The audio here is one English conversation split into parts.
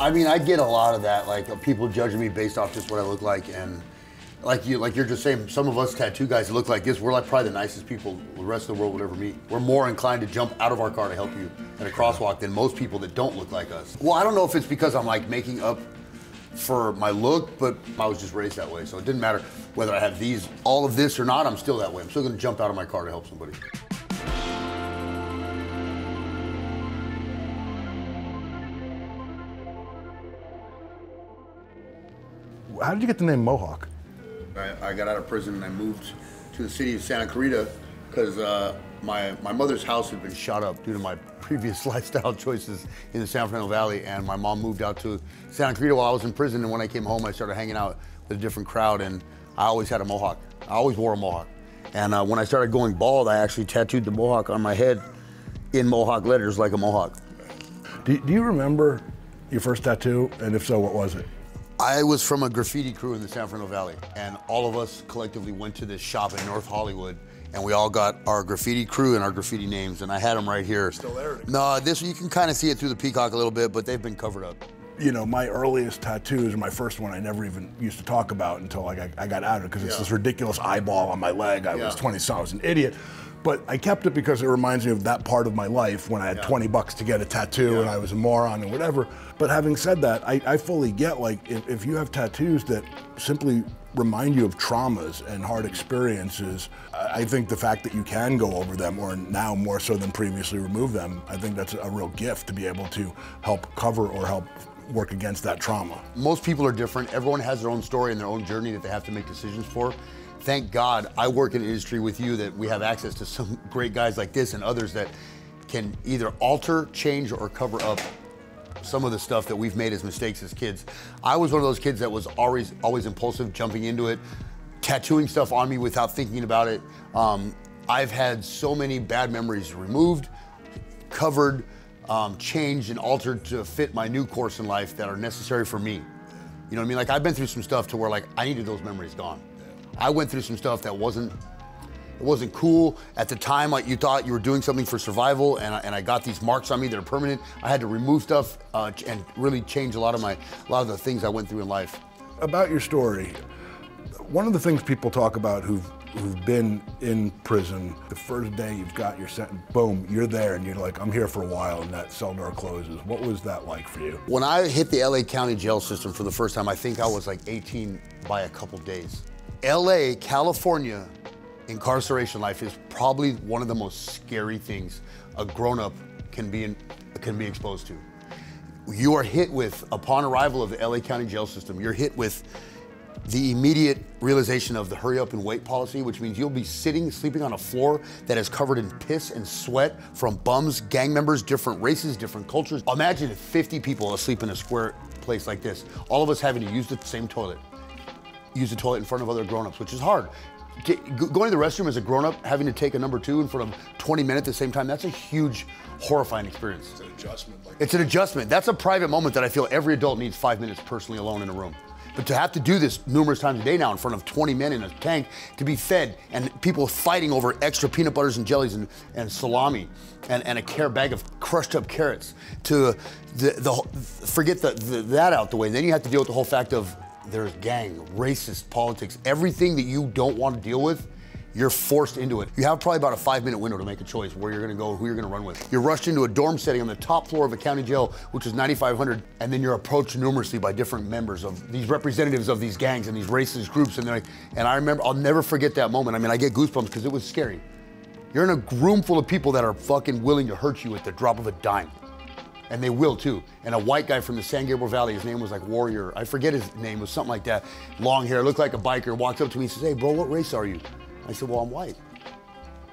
I mean, I get a lot of that, like people judging me based off just what I look like, and like you're just saying, some of us tattoo guys who look like this, we're like probably the nicest people the rest of the world would ever meet. We're more inclined to jump out of our car to help you at a crosswalk than most people that don't look like us. Well, I don't know if it's because I'm like making up for my look, but I was just raised that way, so it didn't matter whether I had these, all of this or not, I'm still that way. I'm still gonna jump out of my car to help somebody. How did you get the name Mohawk? I got out of prison and I moved to the city of Santa Clarita because my mother's house had been shot up due to my previous lifestyle choices in the San Fernando Valley, and my mom moved out to Santa Clarita while I was in prison, and when I came home I started hanging out with a different crowd, and I always had a mohawk. I always wore a mohawk. And when I started going bald, I actually tattooed the mohawk on my head in mohawk letters like a mohawk. Do you remember your first tattoo, and if so, what was it? I was from a graffiti crew in the San Fernando Valley, and all of us collectively went to this shop in North Hollywood, and we all got our graffiti crew and our graffiti names, and I had them right here. Still there? No, this, you can kind of see it through the peacock a little bit, but they've been covered up. You know, my earliest tattoos, my first one I never even used to talk about until like I got out of it, because it's this ridiculous eyeball on my leg. I was 20, so I was an idiot. But I kept it because it reminds me of that part of my life when I had 20 bucks to get a tattoo and I was a moron and whatever. But having said that, I fully get, like, if you have tattoos that simply remind you of traumas and hard experiences, I think the fact that you can go over them, or now more so than previously, remove them, I think that's a real gift to be able to help cover or help work against that trauma. Most people are different. Everyone has their own story and their own journey that they have to make decisions for. Thank God I work in an industry with you that we have access to some great guys like this and others that can either alter, change, or cover up some of the stuff that we've made as mistakes as kids. I was one of those kids that was always impulsive, jumping into it, tattooing stuff on me without thinking about it. I've had so many bad memories removed, covered, changed, and altered to fit my new course in life that are necessary for me. You know what I mean? Like, I've been through some stuff to where like I needed those memories gone. I went through some stuff that wasn't cool. At the time, like, you thought you were doing something for survival, and I got these marks on me that are permanent. I had to remove stuff and really change a lot of the things I went through in life. About your story, one of the things people talk about who've been in prison, the first day you've got your sentence, boom, you're there, and you're like, I'm here for a while, and that cell door closes. What was that like for you? When I hit the L.A. County jail system for the first time, I think I was like 18 by a couple days. LA, California, incarceration life is probably one of the most scary things a grown-up can be exposed to. You are hit with, upon arrival of the LA County jail system, you're hit with the immediate realization of the hurry up and wait policy, which means you'll be sleeping on a floor that is covered in piss and sweat from bums, gang members, different races, different cultures. Imagine 50 people asleep in a square place like this, all of us having to use the same toilet. Use the toilet in front of other grown-ups, which is hard. Going to the restroom as a grown-up, having to take a number two in front of 20 men at the same time, that's a huge, horrifying experience. It's an adjustment. It's an adjustment. That's a private moment that I feel every adult needs 5 minutes personally alone in a room. But to have to do this numerous times a day now in front of 20 men in a tank, to be fed, and people fighting over extra peanut butters and jellies and salami and a bag of crushed up carrots, to forget that out the way. Then you have to deal with the whole fact of there's gang, racist, politics, everything that you don't want to deal with, you're forced into it. You have probably about a 5 minute window to make a choice where you're gonna go, who you're gonna run with. You're rushed into a dorm setting on the top floor of a county jail, which is 9,500, and then you're approached numerously by different members of these representatives of these gangs and these racist groups, and they're like, and I remember, I'll never forget that moment. I mean, I get goosebumps because it was scary. You're in a room full of people that are fucking willing to hurt you at the drop of a dime. And they will too. And a white guy from the San Gabriel Valley, his name was like Warrior, I forget his name, it was something like that. Long hair, looked like a biker, walks up to me and says, hey bro, what race are you? I said, well, I'm white.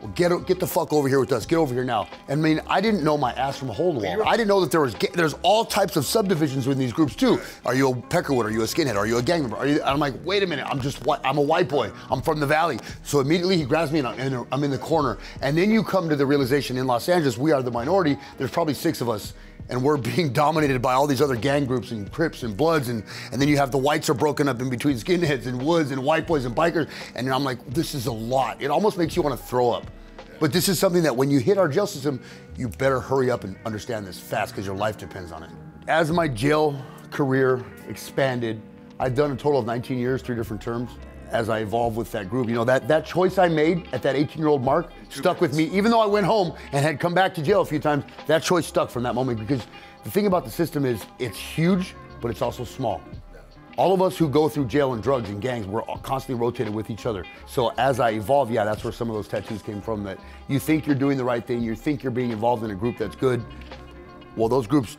Well, get the fuck over here with us, get over here now. And I mean, I didn't know my ass from a hole in the wall. I didn't know that there's all types of subdivisions within these groups too. Are you a Peckerwood, are you a skinhead, are you a gang member? Are you, and I'm like, wait a minute, I'm a white boy, I'm from the Valley. So immediately he grabs me and I'm in the corner. And then you come to the realization in Los Angeles, we are the minority, there's probably 6 of us, and we're being dominated by all these other gang groups and Crips and Bloods, and then you have the whites are broken up in between skinheads and woods and white boys and bikers, and I'm like, this is a lot. It almost makes you want to throw up. But this is something that when you hit our jail system, you better hurry up and understand this fast because your life depends on it. As my jail career expanded. I've done a total of 19 years, 3 different terms, as I evolved with that group. You know, that choice I made at that 18-year-old mark stuck with me, even though I went home and had come back to jail a few times. That choice stuck from that moment, because the thing about the system is it's huge, but it's also small. All of us who go through jail and drugs and gangs, we're all constantly rotated with each other. So as I evolved, yeah, that's where some of those tattoos came from, that you think you're doing the right thing, you think you're being involved in a group that's good. Well, those groups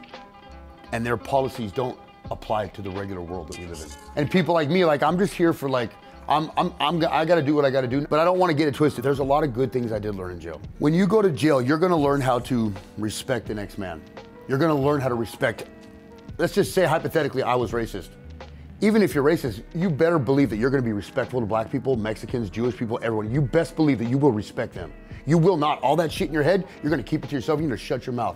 and their policies don't apply to the regular world that we live in. And people like me, like, I'm just here for, like, I gotta do what I gotta do, but I don't wanna get it twisted. There's a lot of good things I did learn in jail. When you go to jail, you're gonna learn how to respect the next man. You're gonna learn how to respect, let's just say hypothetically I was racist. Even if you're racist, you better believe that you're gonna be respectful to black people, Mexicans, Jewish people, everyone. You best believe that you will respect them. You will not, all that shit in your head, you're gonna keep it to yourself, you're gonna shut your mouth.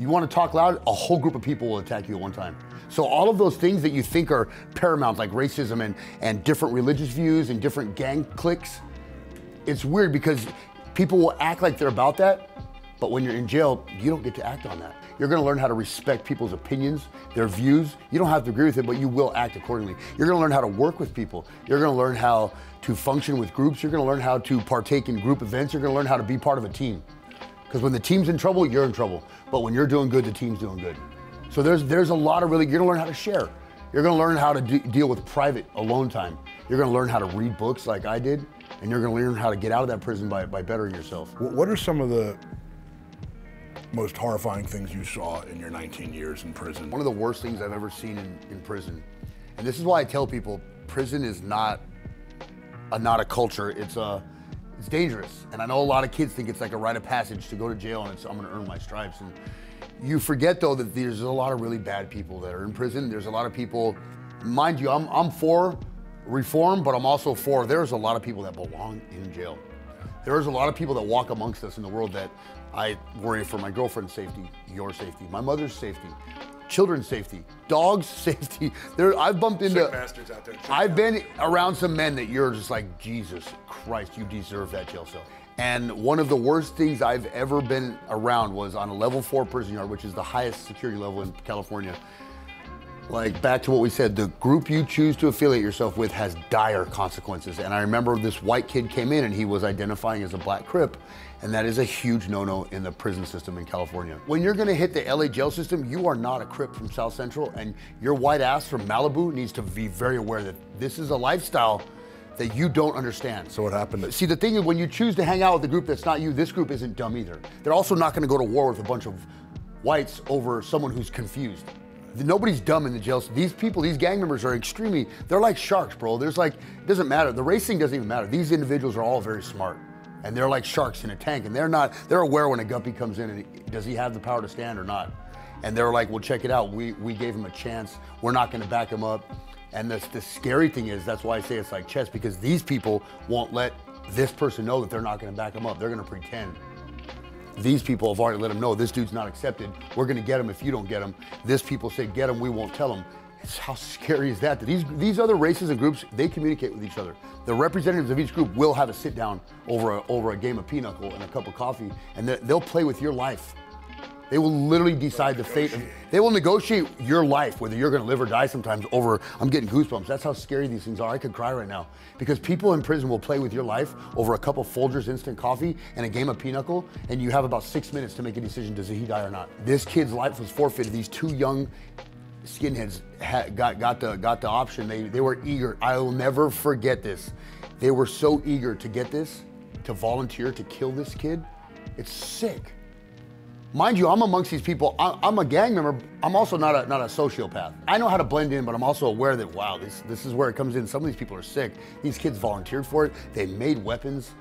You wanna talk loud, a whole group of people will attack you at one time. So all of those things that you think are paramount, like racism and different religious views and different gang cliques, it's weird because people will act like they're about that, but when you're in jail, you don't get to act on that. You're gonna learn how to respect people's opinions, their views. You don't have to agree with it, but you will act accordingly. You're gonna learn how to work with people. You're gonna learn how to function with groups. You're gonna learn how to partake in group events. You're gonna learn how to be part of a team. Because when the team's in trouble, you're in trouble. But when you're doing good, the team's doing good. So there's a lot of really, you're gonna learn how to share. You're gonna learn how to deal with private alone time. You're gonna learn how to read books like I did, and you're gonna learn how to get out of that prison by bettering yourself. What are some of the most horrifying things you saw in your 19 years in prison? One of the worst things I've ever seen in prison, and this is why I tell people, prison is not a culture, it's dangerous. And I know a lot of kids think it's like a rite of passage to go to jail and it's, I'm gonna earn my stripes. And you forget though that there's a lot of really bad people that are in prison. There's a lot of people, mind you, I'm for reform, but I'm also for, there's a lot of people that belong in jail. There's a lot of people that walk amongst us in the world that I worry for my girlfriend's safety, your safety, my mother's safety, children's safety, dogs' safety. I've bumped into bastards out there. I've been around some men that you're just like, Jesus Christ, you deserve that jail cell. And one of the worst things I've ever been around was on a level 4 prison yard, which is the highest security level in California. Like, back to what we said, the group you choose to affiliate yourself with has dire consequences. And I remember this white kid came in and he was identifying as a black Crip. And that is a huge no-no in the prison system in California. When you're gonna hit the LA jail system, you are not a Crip from South Central, and your white ass from Malibu needs to be very aware that this is a lifestyle that you don't understand. So what happened? See, the thing is, when you choose to hang out with a group that's not you, this group isn't dumb either. They're also not gonna go to war with a bunch of whites over someone who's confused. Nobody's dumb in the jail. These people, these gang members are extremely, they're like sharks, bro. There's like, it doesn't matter. The race thing doesn't even matter. These individuals are all very smart. And they're like sharks in a tank, and they're aware when a guppy comes in, and does he have the power to stand or not? And they're like, well, check it out. We gave him a chance. We're not gonna back him up. And the scary thing is, that's why I say it's like chess, because these people won't let this person know that they're not gonna back him up. They're gonna pretend. These people have already let him know, this dude's not accepted. We're gonna get him if you don't get him. This people say, get him, we won't tell him. How scary is that? These other races and groups, they communicate with each other. The representatives of each group will have a sit down over a game of pinochle and a cup of coffee, and they'll play with your life. They will literally decide the fate of, they will negotiate your life, whether you're gonna live or die sometimes over, I'm getting goosebumps. That's how scary these things are. I could cry right now. Because people in prison will play with your life over a cup of Folgers instant coffee and a game of pinochle, and you have about 6 minutes to make a decision, does he die or not? This kid's life was forfeited. These 2 young, skinheads got the option. They were eager. I will never forget this. They were so eager to get this, to volunteer to kill this kid. It's sick. Mind you, I'm amongst these people. I'm a gang member. I'm also not a sociopath. I know how to blend in, but I'm also aware that, wow, this is where it comes in. Some of these people are sick. These kids volunteered for it. They made weapons.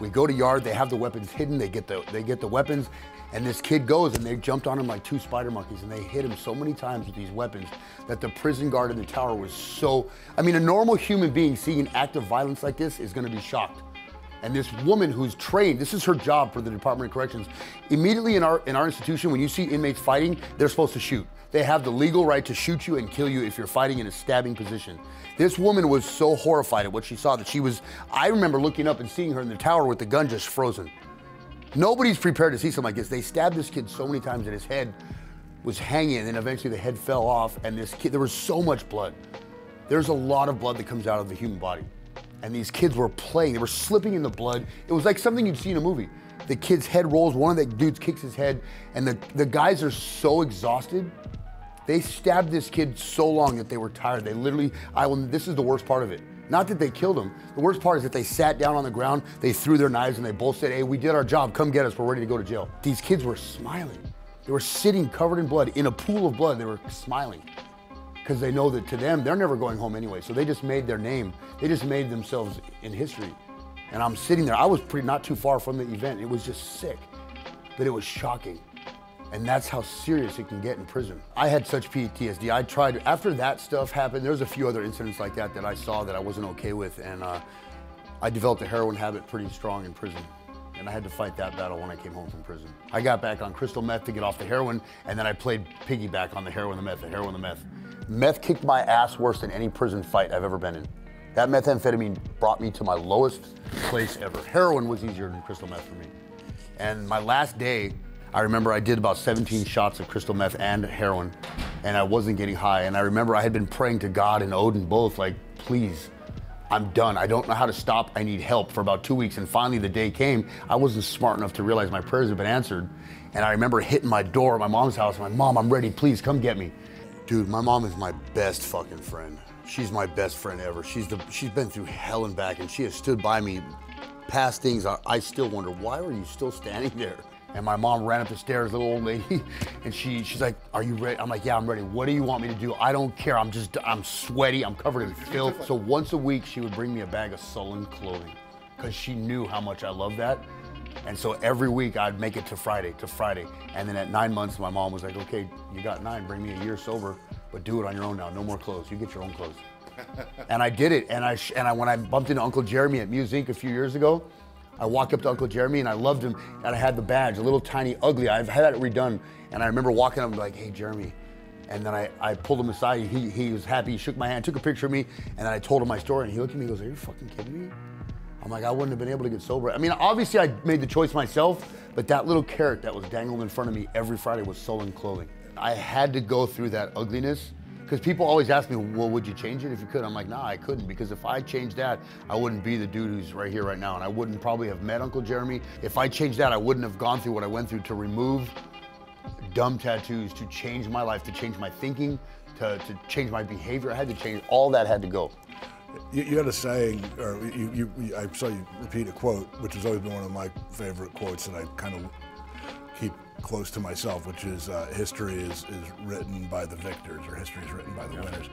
We go to yard, they have the weapons hidden, they get the weapons, and this kid goes and they jumped on him like 2 spider monkeys, and they hit him so many times with these weapons that the prison guard in the tower was so, I mean, a normal human being seeing an act of violence like this is gonna be shocked. And this woman who's trained, this is her job for the Department of Corrections. Immediately in our institution, when you see inmates fighting, they're supposed to shoot. They have the legal right to shoot you and kill you if you're fighting in a stabbing position. This woman was so horrified at what she saw that she was, I remember looking up and seeing her in the tower with the gun just frozen. Nobody's prepared to see something like this. They stabbed this kid so many times in his head. was hanging, and eventually the head fell off, and this kid, there was so much blood. There's a lot of blood that comes out of the human body. And these kids were playing, they were slipping in the blood. It was like something you'd see in a movie. The kid's head rolls, one of the dudes kicks his head, and the guys are so exhausted. They stabbed this kid so long that they were tired. They literally, this is the worst part of it. Not that they killed him. The worst part is that they sat down on the ground, they threw their knives, and they both said, hey, we did our job, come get us, we're ready to go to jail. These kids were smiling. They were sitting covered in blood, in a pool of blood, they were smiling. Because they know that to them, they're never going home anyway. So they just made their name. They just made themselves in history. And I'm sitting there, I was not too far from the event. It was just sick, but it was shocking. And that's how serious it can get in prison. I had such PTSD. I tried, after that stuff happened, there's a few other incidents like that that I saw that I wasn't okay with. And I developed a heroin habit pretty strong in prison. And I had to fight that battle when I came home from prison. I got back on crystal meth to get off the heroin, and then I played piggyback on the heroin, the meth, the heroin, the meth. Meth kicked my ass worse than any prison fight I've ever been in. That methamphetamine brought me to my lowest place ever. Heroin was easier than crystal meth for me. And my last day, I remember I did about 17 shots of crystal meth and heroin, and I wasn't getting high. And I remember I had been praying to God and Odin both, like, please, I'm done. I don't know how to stop. I need help, for about 2 weeks. And finally the day came. I wasn't smart enough to realize my prayers had been answered. And I remember hitting my door at my mom's house. My mom, I'm ready, please come get me. Dude, my mom is my best fucking friend. She's my best friend ever. She's been through hell and back, and she has stood by me past things. I still wonder, why are you still standing there? And my mom ran up the stairs, little old lady, and she's like, are you ready? I'm like, yeah, I'm ready. What do you want me to do? I don't care. I'm sweaty. I'm covered in filth. So once a week, she would bring me a bag of Sullen Clothing because she knew how much I loved that. And so every week, I'd make it to Friday. And then at 9 months, my mom was like, okay, you got 9, bring me a year sober, but do it on your own now. No more clothes. You get your own clothes. And I did it. And when I bumped into Uncle Jeremy at Muse Inc. a few years ago, I walked up to Uncle Jeremy, and I loved him, and I had the badge, a little tiny, ugly. I've had it redone, and I remember walking up and like, hey, Jeremy. And then I pulled him aside, he was happy, he shook my hand, took a picture of me, and then I told him my story, and he looked at me, he goes, are you fucking kidding me? I'm like, I wouldn't have been able to get sober. I mean, obviously I made the choice myself, but that little carrot that was dangled in front of me every Friday was Sullen Clothing. I had to go through that ugliness, because people always ask me, well, would you change it if you could? I'm like, nah, I couldn't, because if I changed that, I wouldn't be the dude who's right here right now, and I wouldn't probably have met Uncle Jeremy. If I changed that, I wouldn't have gone through what I went through to remove dumb tattoos, to change my life, to change my thinking, to change my behavior. I had to change, all that had to go. You had a saying, or I saw you repeat a quote, which has always been one of my favorite quotes that I kind of keep close to myself, which is history is written by the victors, or history is written by the winners.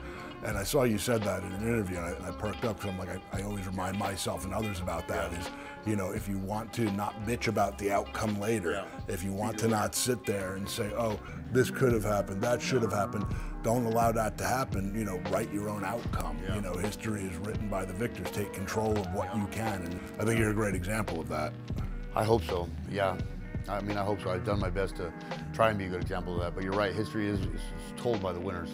And I saw you said that in an interview, and I perked up, because I'm like, I always remind myself and others about that, is, you know, if you want to not bitch about the outcome later, if you want to not sit there and say, oh, this could have happened, that should have happened, don't allow that to happen, you know, write your own outcome. You know, history is written by the victors, take control of what you can, and I think you're a great example of that. I hope so, yeah. I mean, I hope so. I've done my best to try and be a good example of that, but you're right, history is told by the winners.